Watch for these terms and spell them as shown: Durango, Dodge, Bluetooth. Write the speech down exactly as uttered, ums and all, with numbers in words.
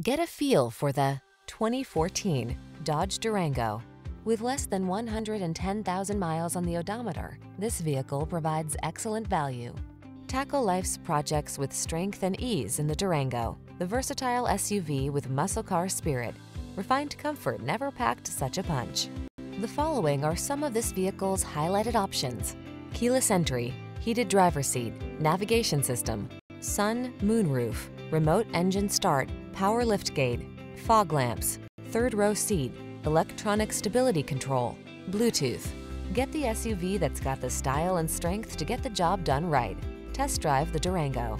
Get a feel for the twenty fourteen Dodge Durango. With less than one hundred ten thousand miles on the odometer, this vehicle provides excellent value. Tackle life's projects with strength and ease in the Durango, the versatile S U V with muscle car spirit. Refined comfort never packed such a punch. The following are some of this vehicle's highlighted options: keyless entry, heated driver's seat, navigation system, sun, moonroof, remote engine start, power liftgate, fog lamps, third row seat, electronic stability control, Bluetooth. Get the S U V that's got the style and strength to get the job done right. Test drive the Durango.